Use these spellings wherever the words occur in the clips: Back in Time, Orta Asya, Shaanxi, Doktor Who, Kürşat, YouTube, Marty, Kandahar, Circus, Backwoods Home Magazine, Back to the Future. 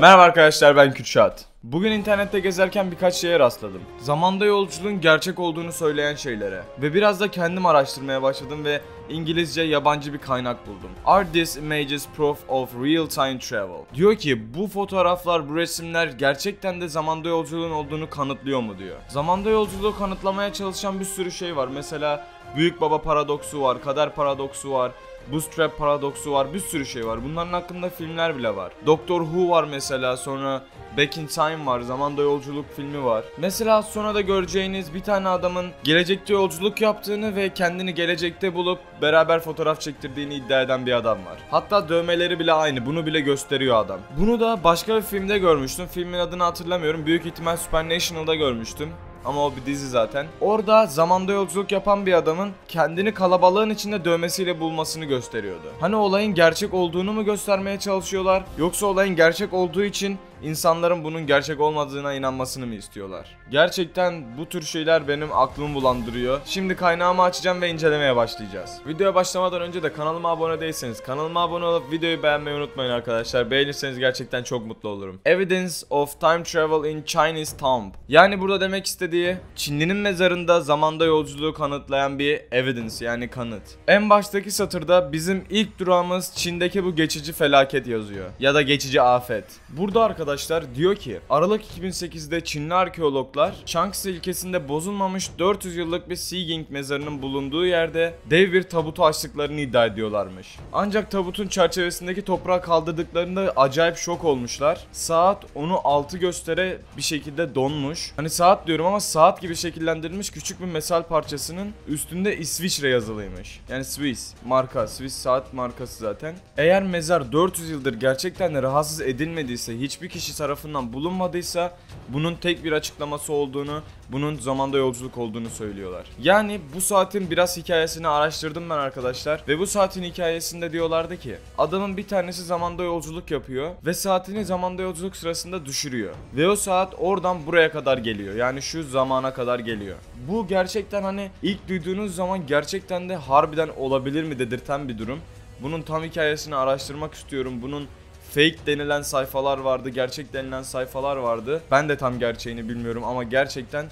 Merhaba arkadaşlar, ben Kürşat. Bugün internette gezerken birkaç şeye rastladım. Zamanda yolculuğun gerçek olduğunu söyleyen şeylere. Ve biraz da kendim araştırmaya başladım ve İngilizce yabancı bir kaynak buldum. Are these images proof of real time travel? Diyor ki bu fotoğraflar, bu resimler gerçekten de zamanda yolculuğun olduğunu kanıtlıyor mu diyor. Zamanda yolculuğu kanıtlamaya çalışan bir sürü şey var. Mesela Büyük Baba paradoksu var, kader paradoksu var, Bootstrap paradoksu var, bir sürü şey var. Bunların hakkında filmler bile var. Doktor Who var mesela, sonra Back in Time var, zamanda yolculuk filmi var. Mesela sonra da göreceğiniz bir tane adamın gelecekte yolculuk yaptığını ve kendini gelecekte bulup beraber fotoğraf çektirdiğini iddia eden bir adam var. Hatta dövmeleri bile aynı, bunu bile gösteriyor adam. Bunu da başka bir filmde görmüştüm, filmin adını hatırlamıyorum, büyük ihtimal Supernational'da görmüştüm. Ama o bir dizi zaten. Orada zamanda yolculuk yapan bir adamın kendini kalabalığın içinde dövmesiyle bulmasını gösteriyordu. Hani olayın gerçek olduğunu mu göstermeye çalışıyorlar, yoksa olayın gerçek olduğu için insanların bunun gerçek olmadığına inanmasını mı istiyorlar? Gerçekten bu tür şeyler benim aklımı bulandırıyor. Şimdi kaynağımı açacağım ve incelemeye başlayacağız. Videoya başlamadan önce de kanalıma abone değilseniz kanalıma abone olup videoyu beğenmeyi unutmayın arkadaşlar. Beğenirseniz gerçekten çok mutlu olurum. Evidence of time travel in Chinese tomb. Yani burada demek istediği, Çinli'nin mezarında zamanda yolculuğu kanıtlayan bir evidence, yani kanıt. En baştaki satırda bizim ilk durağımız Çin'deki bu geçici felaket yazıyor. Ya da geçici afet. Burada arkadaşlar diyor ki Aralık 2008'de Çinli arkeologlar Shaanxi ilçesinde bozulmamış 400 yıllık bir Seaging mezarının bulunduğu yerde dev bir tabutu açtıklarını iddia ediyorlarmış. Ancak tabutun çerçevesindeki toprağı kaldırdıklarında acayip şok olmuşlar. Saat onu 6 göstere bir şekilde donmuş. Hani saat diyorum ama saat gibi şekillendirilmiş küçük bir metal parçasının üstünde İsviçre yazılıymış. Yani Swiss marka, Swiss saat markası zaten. Eğer mezar 400 yıldır gerçekten de rahatsız edilmediyse, hiçbir kişi tarafından bulunmadıysa bunun tek bir açıklaması olduğunu, bunun zamanda yolculuk olduğunu söylüyorlar. Yani bu saatin biraz hikayesini araştırdım ben arkadaşlar ve bu saatin hikayesinde diyorlardı ki adamın bir tanesi zamanda yolculuk yapıyor ve saatini zamanda yolculuk sırasında düşürüyor ve o saat oradan buraya kadar geliyor, yani şu zamana kadar geliyor. Bu gerçekten hani ilk duyduğunuz zaman gerçekten de harbiden olabilir mi dedirten bir durum. Bunun tam hikayesini araştırmak istiyorum. Bunun fake denilen sayfalar vardı, gerçek denilen sayfalar vardı. Ben de tam gerçeğini bilmiyorum ama gerçekten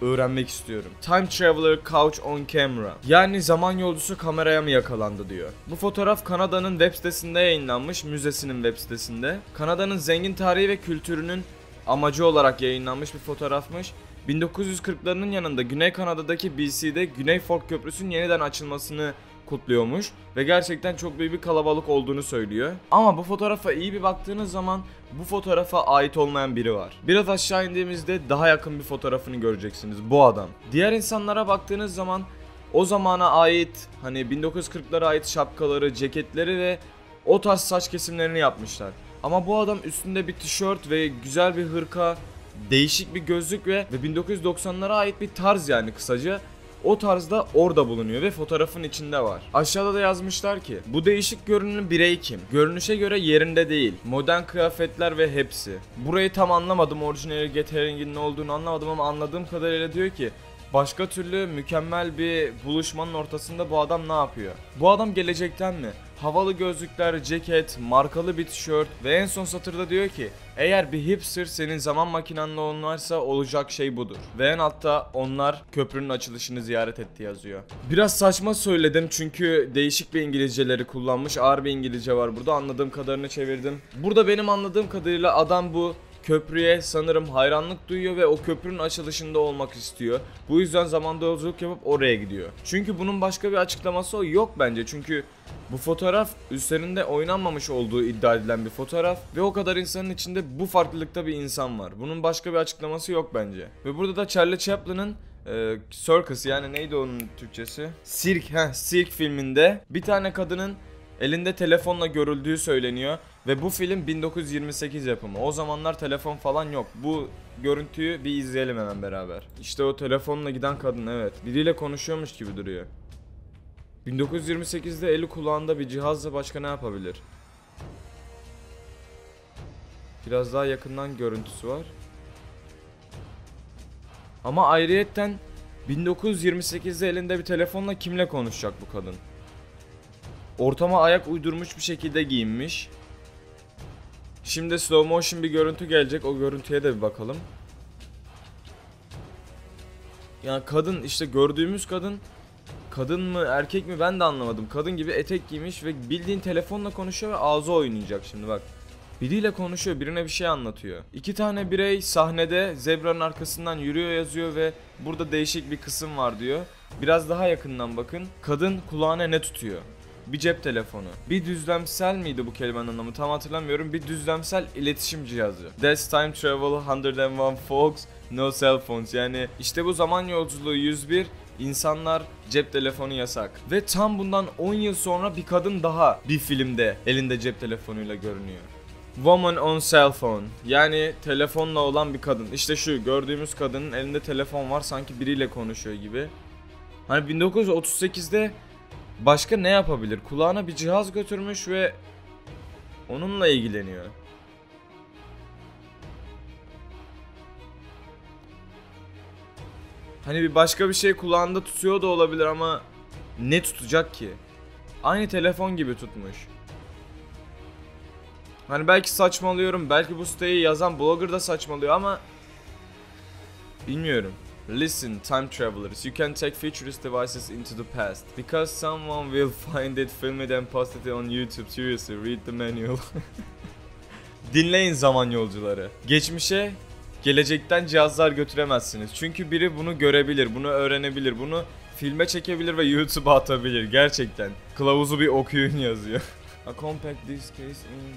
öğrenmek istiyorum. Time Traveler Couch on Camera. Yani zaman yolcusu kameraya mı yakalandı diyor. Bu fotoğraf Kanada'nın web sitesinde yayınlanmış, müzesinin web sitesinde. Kanada'nın zengin tarihi ve kültürünün amacı olarak yayınlanmış bir fotoğrafmış. 1940'larının yanında Güney Kanada'daki BC'de Güney Fork Köprüsü'nün yeniden açılmasını kutluyormuş ve gerçekten çok büyük bir kalabalık olduğunu söylüyor. Ama bu fotoğrafa iyi bir baktığınız zaman bu fotoğrafa ait olmayan biri var. Biraz aşağı indiğimizde daha yakın bir fotoğrafını göreceksiniz, bu adam. Diğer insanlara baktığınız zaman o zamana ait, hani 1940'lara ait şapkaları, ceketleri ve o tarz saç kesimlerini yapmışlar. Ama bu adam üstünde bir tişört ve güzel bir hırka, değişik bir gözlük ve 1990'lara ait bir tarz, yani kısaca o tarzda orada bulunuyor ve fotoğrafın içinde var. Aşağıda da yazmışlar ki bu değişik görünümlü birey kim? Görünüşe göre yerinde değil. Modern kıyafetler ve hepsi. Burayı tam anlamadım, orijinali Gettering'in ne olduğunu anlamadım ama anladığım kadarıyla diyor ki başka türlü mükemmel bir buluşmanın ortasında bu adam ne yapıyor? Bu adam gelecekten mi? Havalı gözlükler, ceket, markalı bir tişört ve en son satırda diyor ki eğer bir hipster senin zaman makinenle onlarsa olacak şey budur. Ve en altta onlar köprünün açılışını ziyaret etti yazıyor. Biraz saçma söyledim çünkü değişik bir İngilizceleri kullanmış, ağır bir İngilizce var burada, anladığım kadarını çevirdim. Burada benim anladığım kadarıyla adam bu köprüye sanırım hayranlık duyuyor ve o köprünün açılışında olmak istiyor. Bu yüzden zamanda yolculuk yapıp oraya gidiyor. Çünkü bunun başka bir açıklaması yok bence. Çünkü bu fotoğraf üzerinde oynanmamış olduğu iddia edilen bir fotoğraf ve o kadar insanın içinde bu farklılıkta bir insan var. Bunun başka bir açıklaması yok bence. Ve burada da Charlie Chaplin'in Circus, yani neydi onun Türkçesi? Sirk filminde bir tane kadının elinde telefonla görüldüğü söyleniyor ve bu film 1928 yapımı. O zamanlar telefon falan yok. Bu görüntüyü bir izleyelim hemen beraber. İşte o telefonla giden kadın, evet. Biriyle konuşuyormuş gibi duruyor. 1928'de eli kulağında bir cihazla başka ne yapabilir? Biraz daha yakından görüntüsü var. Ama ayrıyetten 1928'de elinde bir telefonla kimle konuşacak bu kadın? Ortama ayak uydurmuş bir şekilde giyinmiş. Şimdi slow motion bir görüntü gelecek. O görüntüye de bir bakalım. Yani kadın işte, gördüğümüz kadın, kadın mı erkek mi ben de anlamadım. Kadın gibi etek giymiş ve bildiğin telefonla konuşuyor ve ağzı oynayacak şimdi bak. Biriyle konuşuyor, birine bir şey anlatıyor. İki tane birey sahnede zebranın arkasından yürüyor yazıyor ve burada değişik bir kısım var diyor. Biraz daha yakından bakın. Kadın kulağına ne tutuyor? Bir cep telefonu. Bir düzlemsel miydi bu kelimenin anlamı? Tam hatırlamıyorum. Bir düzlemsel iletişim cihazı. That's time travel 101 folks. No cell phones. Yani işte bu zaman yolculuğu 101. İnsanlar cep telefonu yasak. Ve tam bundan 10 yıl sonra bir kadın daha bir filmde elinde cep telefonuyla görünüyor. Woman on cell phone. Yani telefonla olan bir kadın. İşte şu gördüğümüz kadının elinde telefon var, sanki biriyle konuşuyor gibi. Hani 1938'de başka ne yapabilir? Kulağına bir cihaz götürmüş ve onunla ilgileniyor. Hani bir başka bir şey kulağında tutuyor da olabilir ama ne tutacak ki? Aynı telefon gibi tutmuş. Hani belki saçmalıyorum, belki bu siteyi yazan blogger da saçmalıyor ama bilmiyorum. Listen, time travelers, you can take futurist devices into the past because someone will find it, film it and post it on YouTube. Seriously, read the manual. Dinleyin zaman yolcuları. Geçmişe, gelecekten cihazlar götüremezsiniz. Çünkü biri bunu görebilir, bunu öğrenebilir, bunu filme çekebilir ve YouTube'a atabilir. Gerçekten. Kılavuzu bir okuyun yazıyor. A compact disc case in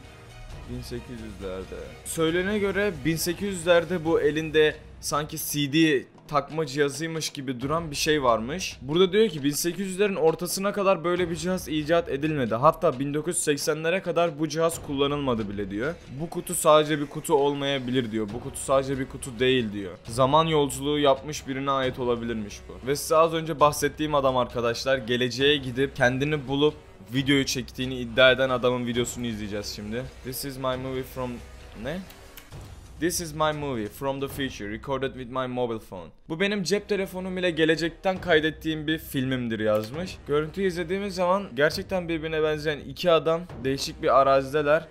1800'lerde. Söylene göre 1800'lerde bu elinde sanki CD takma cihazıymış gibi duran bir şey varmış. Burada diyor ki 1800'lerin ortasına kadar böyle bir cihaz icat edilmedi. Hatta 1980'lere kadar bu cihaz kullanılmadı bile diyor. Bu kutu sadece bir kutu olmayabilir diyor. Bu kutu sadece bir kutu değil diyor. Zaman yolculuğu yapmış birine ait olabilirmiş bu. Ve size az önce bahsettiğim adam arkadaşlar, geleceğe gidip kendini bulup videoyu çektiğini iddia eden adamın videosunu izleyeceğiz şimdi. This is my movie from... Ne? This is my movie from the future recorded with my mobile phone. Bu benim cep telefonum ile gelecekten kaydettiğim bir filmimdir yazmış. Görüntüyü izlediğimiz zaman gerçekten birbirine benzeyen iki adam değişik bir arazideler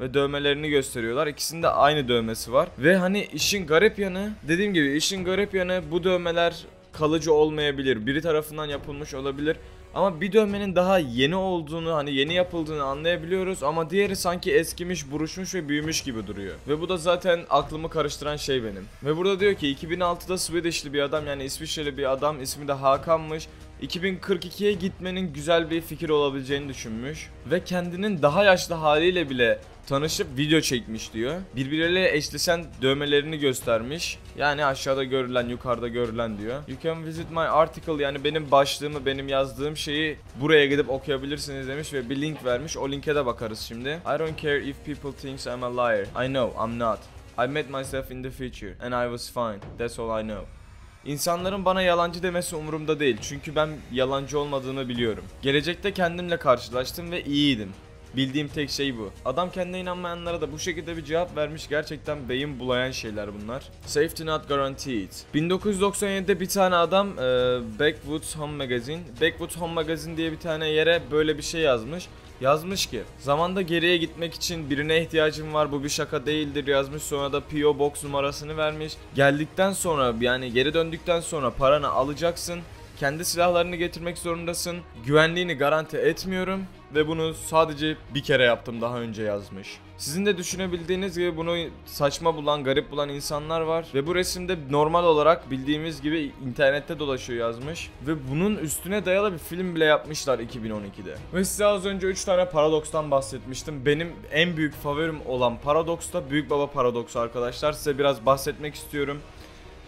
ve dövmelerini gösteriyorlar. İkisinde aynı dövmesi var ve hani işin garip yanı, dediğim gibi işin garip yanı, bu dövmeler kalıcı olmayabilir. Biri tarafından yapılmış olabilir. Ama bir dövmenin daha yeni olduğunu, hani yeni yapıldığını anlayabiliyoruz ama diğeri sanki eskimiş, buruşmuş ve büyümüş gibi duruyor. Ve bu da zaten aklımı karıştıran şey benim. Ve burada diyor ki 2006'da Swedish'li bir adam, yani İsviçreli bir adam, ismi de Hakan'mış. 2042'ye gitmenin güzel bir fikir olabileceğini düşünmüş. Ve kendinin daha yaşlı haliyle bile tanışıp video çekmiş diyor. Birbirleriyle eşleşen dövmelerini göstermiş. Yani aşağıda görülen, yukarıda görülen diyor. You can visit my article, yani benim başlığımı, benim yazdığım şeyi buraya gidip okuyabilirsiniz demiş ve bir link vermiş. O linke de bakarız şimdi. I don't care if people thinks I'm a liar. I know I'm not. I met myself in the future and I was fine. That's all I know. İnsanların bana yalancı demesi umurumda değil çünkü ben yalancı olmadığını biliyorum. Gelecekte kendimle karşılaştım ve iyiydim. Bildiğim tek şey bu. Adam kendine inanmayanlara da bu şekilde bir cevap vermiş. Gerçekten beyin bulayan şeyler bunlar. Safety not guaranteed. 1997'de bir tane adam Backwoods Home Magazine, Backwoods Home Magazine diye bir tane yere böyle bir şey yazmış. Yazmış ki zamanda geriye gitmek için birine ihtiyacım var, bu bir şaka değildir yazmış. Sonra da PO Box numarasını vermiş. Geldikten sonra, yani geri döndükten sonra paranı alacaksın. Kendi silahlarını getirmek zorundasın. Güvenliğini garanti etmiyorum ve bunu sadece bir kere yaptım daha önce yazmış. Sizin de düşünebildiğiniz gibi bunu saçma bulan, garip bulan insanlar var ve bu resimde normal olarak bildiğimiz gibi internette dolaşıyor yazmış ve bunun üstüne dayalı bir film bile yapmışlar 2012'de. Ve size az önce 3 tane paradokstan bahsetmiştim. Benim en büyük favorim olan paradoks da Büyük Baba paradoksu arkadaşlar. Size biraz bahsetmek istiyorum.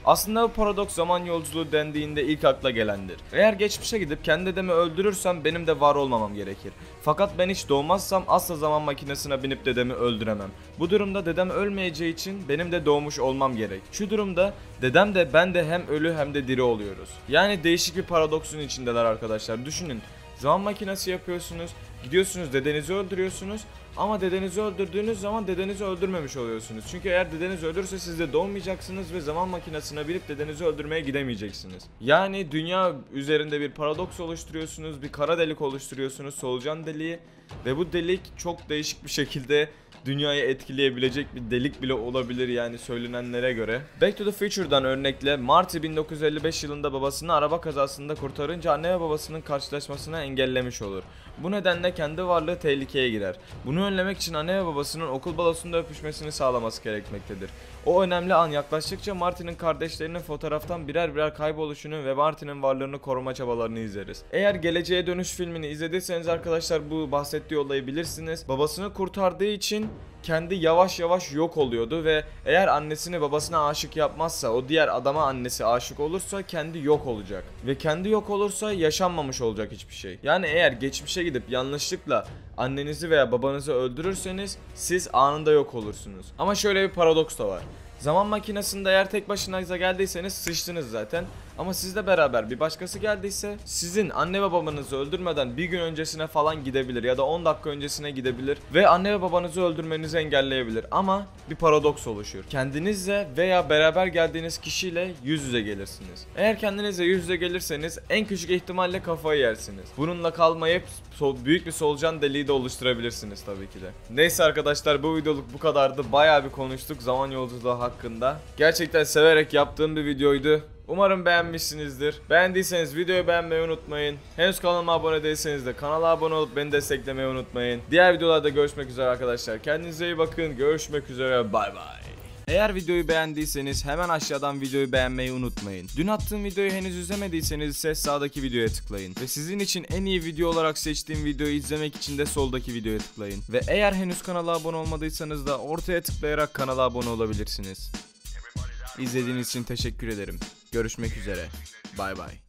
Aslında bu paradoks zaman yolculuğu dendiğinde ilk akla gelendir. Eğer geçmişe gidip kendi dedemi öldürürsem benim de var olmamam gerekir. Fakat ben hiç doğmazsam asla zaman makinesine binip dedemi öldüremem. Bu durumda dedem ölmeyeceği için benim de doğmuş olmam gerek. Şu durumda dedem de ben de hem ölü hem de diri oluyoruz. Yani değişik bir paradoksun içindeler arkadaşlar. Düşünün, zaman makinesi yapıyorsunuz, gidiyorsunuz dedenizi öldürüyorsunuz. Ama dedenizi öldürdüğünüz zaman dedenizi öldürmemiş oluyorsunuz. Çünkü eğer dedeniz ölürse siz de doğmayacaksınız ve zaman makinesine binip dedenizi öldürmeye gidemeyeceksiniz. Yani dünya üzerinde bir paradoks oluşturuyorsunuz, bir kara delik oluşturuyorsunuz, solucan deliği. Ve bu delik çok değişik bir şekilde dünyayı etkileyebilecek bir delik bile olabilir yani söylenenlere göre. Back to the Future'dan örnekle Marty 1955 yılında babasını araba kazasında kurtarınca anne ve babasının karşılaşmasına engellemiş olur. Bu nedenle kendi varlığı tehlikeye girer. Bunu önlemek için anne ve babasının okul balosunda öpüşmesini sağlaması gerekmektedir. O önemli an yaklaştıkça Marty'nin kardeşlerinin fotoğraftan birer birer kayboluşunu ve Marty'nin varlığını koruma çabalarını izleriz. Eğer Geleceğe Dönüş filmini izlediyseniz arkadaşlar bu bahsettiği olayı bilirsiniz. Babasını kurtardığı için kendi yavaş yavaş yok oluyordu ve eğer annesini babasına aşık yapmazsa, o diğer adama annesi aşık olursa kendi yok olacak. Ve kendi yok olursa yaşanmamış olacak hiçbir şey. Yani eğer geçmişe gidip yanlışlıkla annenizi veya babanızı öldürürseniz siz anında yok olursunuz. Ama şöyle bir paradoks da var. Zaman makinesinde eğer tek başınıza geldiyseniz sıçtınız zaten. Ama sizle beraber bir başkası geldiyse sizin anne ve babanızı öldürmeden bir gün öncesine falan gidebilir ya da 10 dakika öncesine gidebilir ve anne ve babanızı öldürmenizi engelleyebilir. Ama bir paradoks oluşuyor. Kendinizle veya beraber geldiğiniz kişiyle yüz yüze gelirsiniz. Eğer kendinizle yüz yüze gelirseniz en küçük ihtimalle kafayı yersiniz. Bununla kalmayıp büyük bir solucan deliği de oluşturabilirsiniz tabii ki de. Neyse arkadaşlar, bu videoluk bu kadardı. Bayağı bir konuştuk zaman yolculuğu hakkında. Gerçekten severek yaptığım bir videoydu. Umarım beğenmişsinizdir. Beğendiyseniz videoyu beğenmeyi unutmayın. Henüz kanalıma abone değilseniz de kanala abone olup beni desteklemeyi unutmayın. Diğer videolarda görüşmek üzere arkadaşlar. Kendinize iyi bakın. Görüşmek üzere. Bay bay. Eğer videoyu beğendiyseniz hemen aşağıdan videoyu beğenmeyi unutmayın. Dün attığım videoyu henüz izlemediyseniz ise sağdaki videoya tıklayın. Ve sizin için en iyi video olarak seçtiğim videoyu izlemek için de soldaki videoya tıklayın. Ve eğer henüz kanala abone olmadıysanız da ortaya tıklayarak kanala abone olabilirsiniz. İzlediğiniz için teşekkür ederim. Görüşmek üzere. Bay bay.